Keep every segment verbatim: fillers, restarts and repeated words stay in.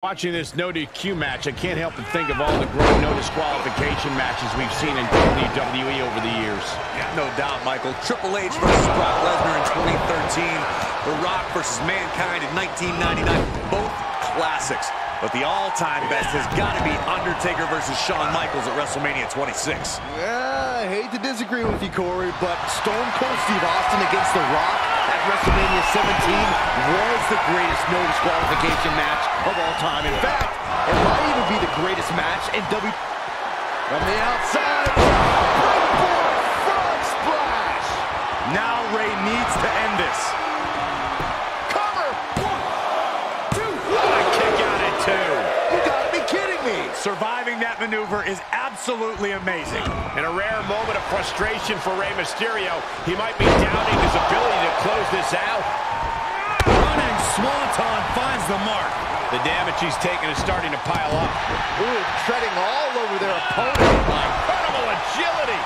Watching this no D Q match, I can't help but think of all the great no disqualification matches we've seen in W W E over the years. Yeah, no doubt, Michael. Triple H versus Brock Lesnar in twenty thirteen. The Rock versus Mankind in nineteen ninety-nine. Both classics. But the all-time best has got to be Undertaker versus Shawn Michaels at WrestleMania twenty-six. Yeah, I hate to disagree with you, Corey, but Stone Cold Steve Austin against The Rock at WrestleMania seventeen was the greatest no disqualification match of all time. In fact, it might even be the greatest match in W W E. From the outside, Blackboard frog splash. Now Rey needs to end this. Cover. One, two. What a kick out at two. You gotta be kidding me. Surviving that maneuver is absolutely amazing. In a rare moment of frustration for Rey Mysterio, he might be doubting his ability to close this out. Running Swanton finds the mark. The damage he's taken is starting to pile up. Ooh, treading all over their opponent. Incredible agility.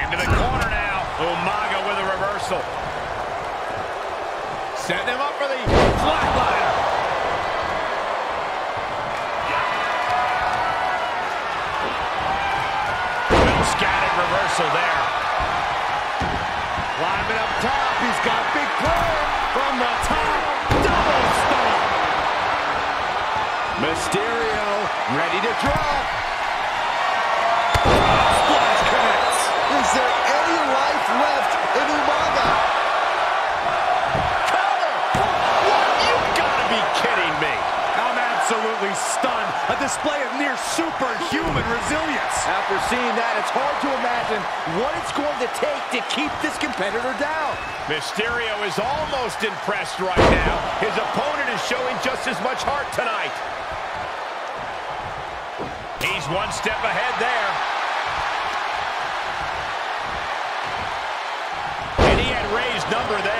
And to the corner now. Umaga with a reversal. Setting him up for the flatliner. Scattered reversal there. Climbing up top. He's got big play from the top. Double stop. Mysterio ready to drop. Splash connects. Is there any life left in Umaga? Cover. What? You've got to be kidding me. I'm absolutely stunned. A display of near superhuman resilience. After seeing that, it's hard to imagine what it's going to take to keep this competitor down. Mysterio is almost impressed right now. His opponent is showing just as much heart tonight. He's one step ahead there. And he had Rey's number there.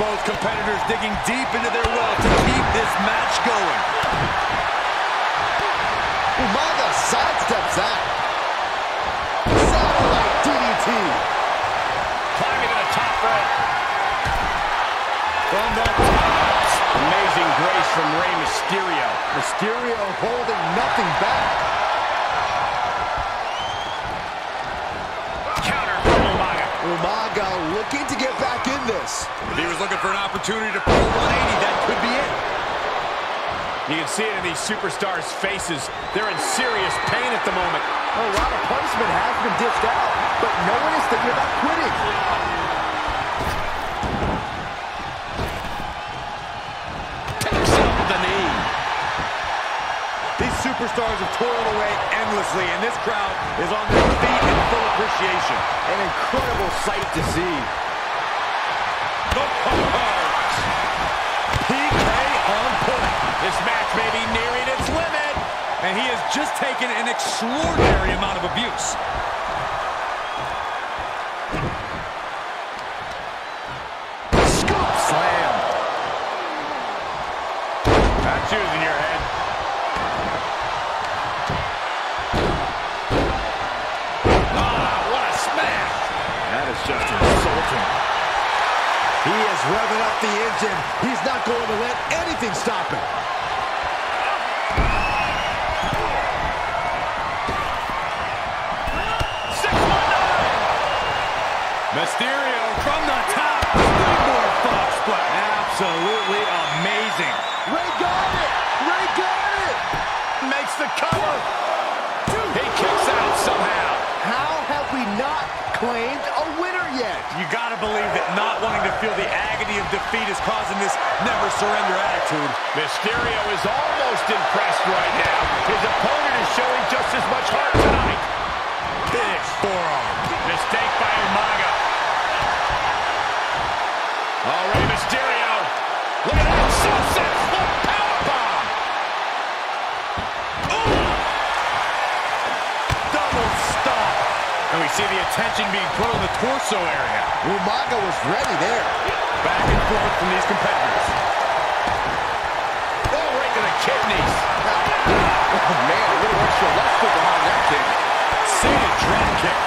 Both competitors digging deep into their well to keep this match going. Umaga sidesteps out. Satellite D D T. Climbing to the top right. From the top. Amazing grace from Rey Mysterio. Mysterio holding nothing back. Umaga looking to get back in this. If he was looking for an opportunity to pull one eighty, that could be it. You can see it in these superstars' faces. They're in serious pain at the moment. A lot of punishment has been dished out, but no one is thinking about quitting. Takes up the knee. These superstars have toiled away endlessly, and this crowd is on their feet in full appreciation. An incredible sight to see. P K on point. This match may be nearing its limit. And he has just taken an extraordinary amount of abuse. Scoop slam. Not choosing your head. Just insulting. He is revving up the engine. He's not going to let anything stop him. six one nine. Mysterio from the top. Springboard frog splash. Absolutely amazing. Rey got it. Rey got it. Makes the cover. He kicks out somehow. How have we not claimed a winner yet? You gotta believe that not wanting to feel the agony of defeat is causing this never surrender attitude. Mysterio is almost impressed right now. His opponent is showing just as much heart tonight. Big forearm. Mistake by Umaga. Oh, Rey Mysterio. Look at that. tension being put on the torso area. Umaga was ready there. Back and forth from these competitors. Oh, right to the kidneys. Oh, man, a little extra left foot behind that kick. Seated drop kick.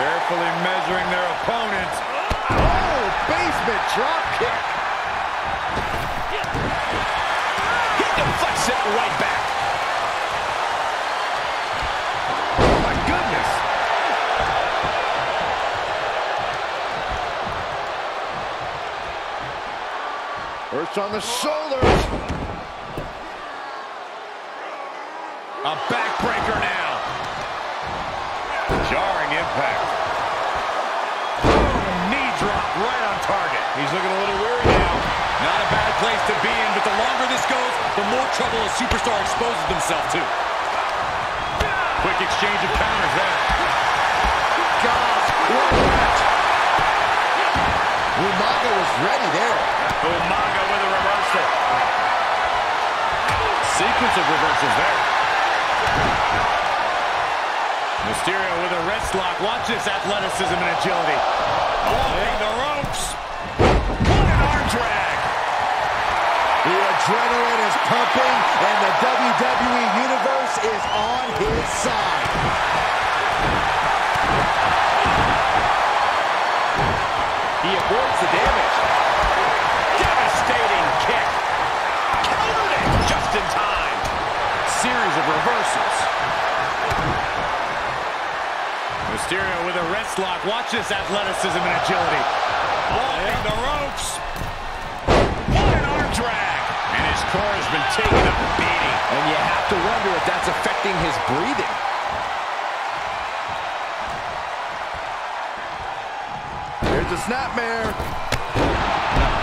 Carefully measuring their opponent. Oh, basement drop kick. He deflects it right back. Oh, my goodness. First on the shoulders. A backbreaker now. Jarring impact. Boom, knee drop right on target. He's looking a little weary now. Not a bad place to be in, but the longer this goes, the more trouble a superstar exposes himself to. Quick exchange of counters there. Gosh, what a match. Umaga was ready there. Umaga with a reversal. Sequence of reversals there. Mysterio with a wrist lock. Watch this athleticism and agility. Oh, yeah. The ropes. What an arm drag. The adrenaline is pumping, and the W W E Universe is on his side. He avoids the damage. Devastating kick. Counted it just in time. Series of reversals. Mysterio with a wrist lock. Watch this athleticism and agility. Oh, and the ropes. What an arm drag. And his core has been taken up a beating. And you have to wonder if that's affecting his breathing. There's a snapmare.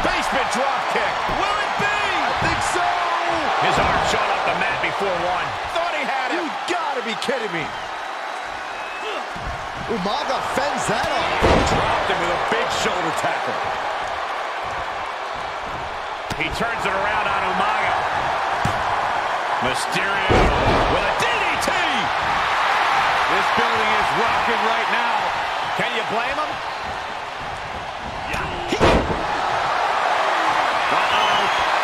Basement drop kick. Will it be? I think so. His arm shot off the mat before one. Thought he had it. You gotta be kidding me. Umaga fends that off. Dropped him with a big shoulder tackle. He turns it around on Umaga. Mysterio with a D D T! This building is rocking right now. Can you blame him? Uh-oh.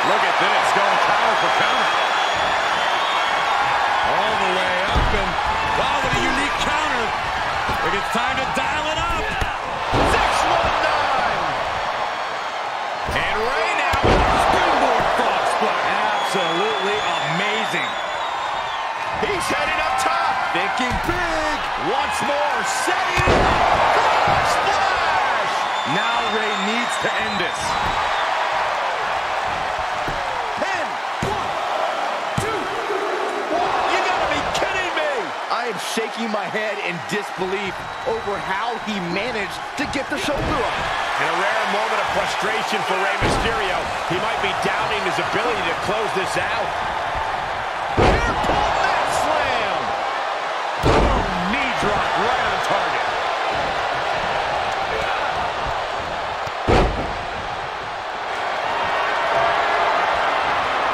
Look at this. Going power for counter. All the way up, and wow, what a unique counter. I think it's time to dial it up. six one nine. And Rey now with a springboard frog split. Absolutely amazing. He's headed up top. Thinking big. Once more. Setting it up. Splash. Now Rey needs to end this. Ten. One. Two. One. You gotta be kidding me. I am shaking my head in disbelief over how he managed to get the shoulder up. In a rare moment of frustration for Rey Mysterio, he might be doubting his ability to close this out. Airport that slam! Oh, knee drop right on target.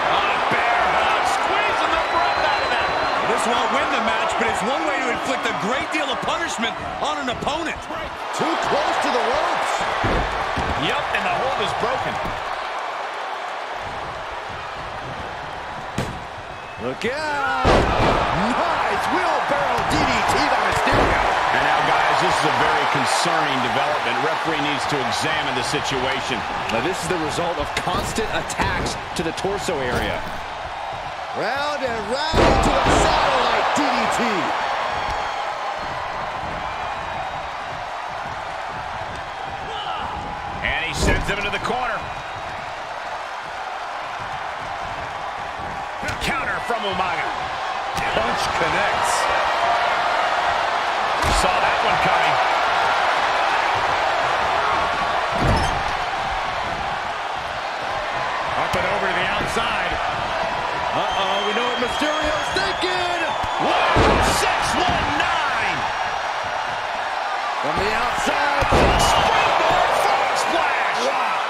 On a bear hug, squeezing the breath out of that. This won't win the match, but it's one way to inflict a great deal of punishment on an opponent. Too close to the ropes. Yep, and the hold is broken. Look out. Nice wheelbarrow D D T by Mysterio. And now, guys, this is a very concerning development. Referee needs to examine the situation. Now, this is the result of constant attacks to the torso area. Round and round to the satellite D D T. And he sends him into the corner. Counter from Umaga. Punch connects. Saw that one coming. Up and over to the outside. Uh-oh, we know what Mysterio's thinking! Wow, six one nine! From the outside, springboard frog splash! Wow,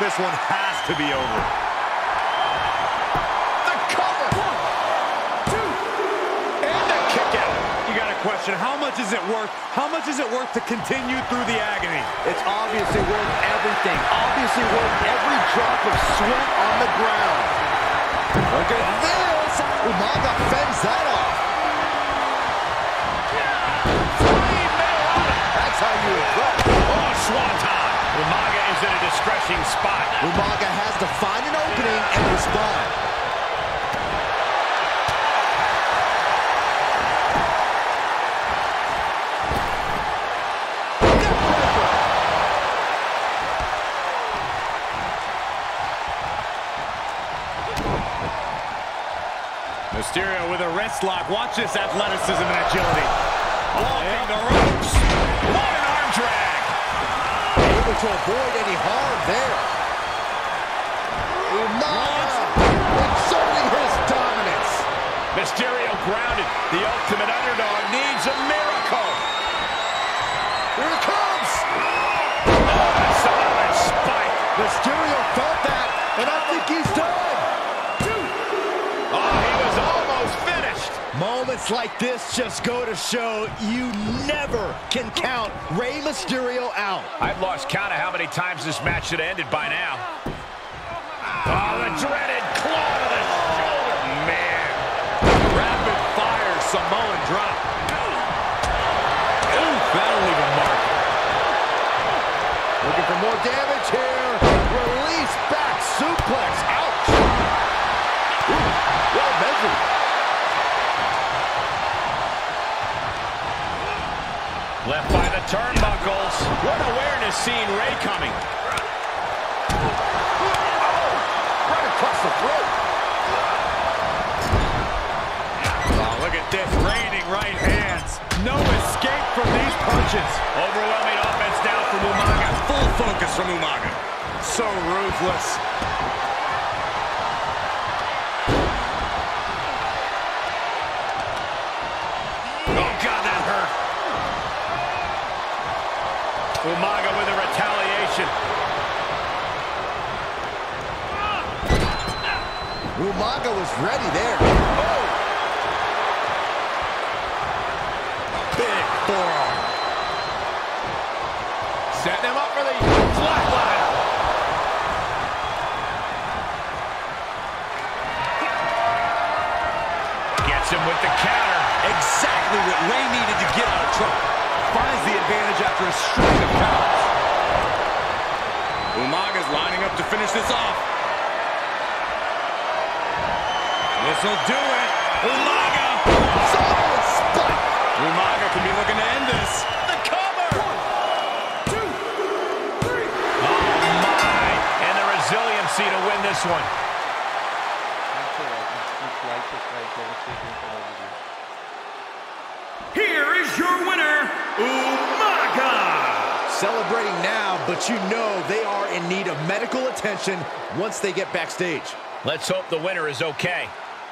this one has to be over. The cover! One, two, and the kick out. You question. How much is it worth? How much is it worth to continue through the agony? It's obviously worth everything. Obviously worth every drop of sweat on the ground. Look at this. Umaga fends that off. That's how you impress. Oh, Swanton. Umaga is in a distressing spot. Umaga has to find an opening and respond. Mysterio with a wrist lock. Watch this athleticism and agility. Oh, yeah. The ropes. What an arm drag. Able to avoid any harm there. Umaga exerting his dominance. Mysterio grounded. The ultimate underdog needs a miracle. Here it comes. Oh, a solid spike. Mysterio felt that, and I think he's done. Moments like this just go to show you never can count Rey Mysterio out. I've lost count of how many times this match should have ended by now. Oh, the dreaded claw to the shoulder. Man. Rapid fire Samoan drop. Ooh, that'll leave a mark. Looking for more damage here. Release back suplex. Ouch. Ooh, well measured. Left by the turnbuckles. What awareness seeing Rey coming. Oh, right across the throat. Oh, look at this. Raining right hands. No escape from these punches. Overwhelming offense down from Umaga. Full focus from Umaga. So ruthless. Oh, God, that hurt. Umaga with a retaliation. Umaga was ready there. Oh! Big forearm. Setting him up for the flatline. Gets him with the counter. Exactly what Rey needed to get out of trouble. Finds the advantage after a string of counts. Umaga's lining up to finish this off. This'll do it. Umaga! Solid spot! Umaga could be looking to end this. The cover! One, two, three. Oh, my! And the resiliency to win this one. Here is your winner, Umaga! Celebrating now, but you know they are in need of medical attention once they get backstage. Let's hope the winner is okay.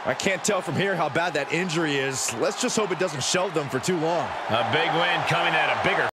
I can't tell from here how bad that injury is. Let's just hope it doesn't shelve them for too long. A big win coming at a bigger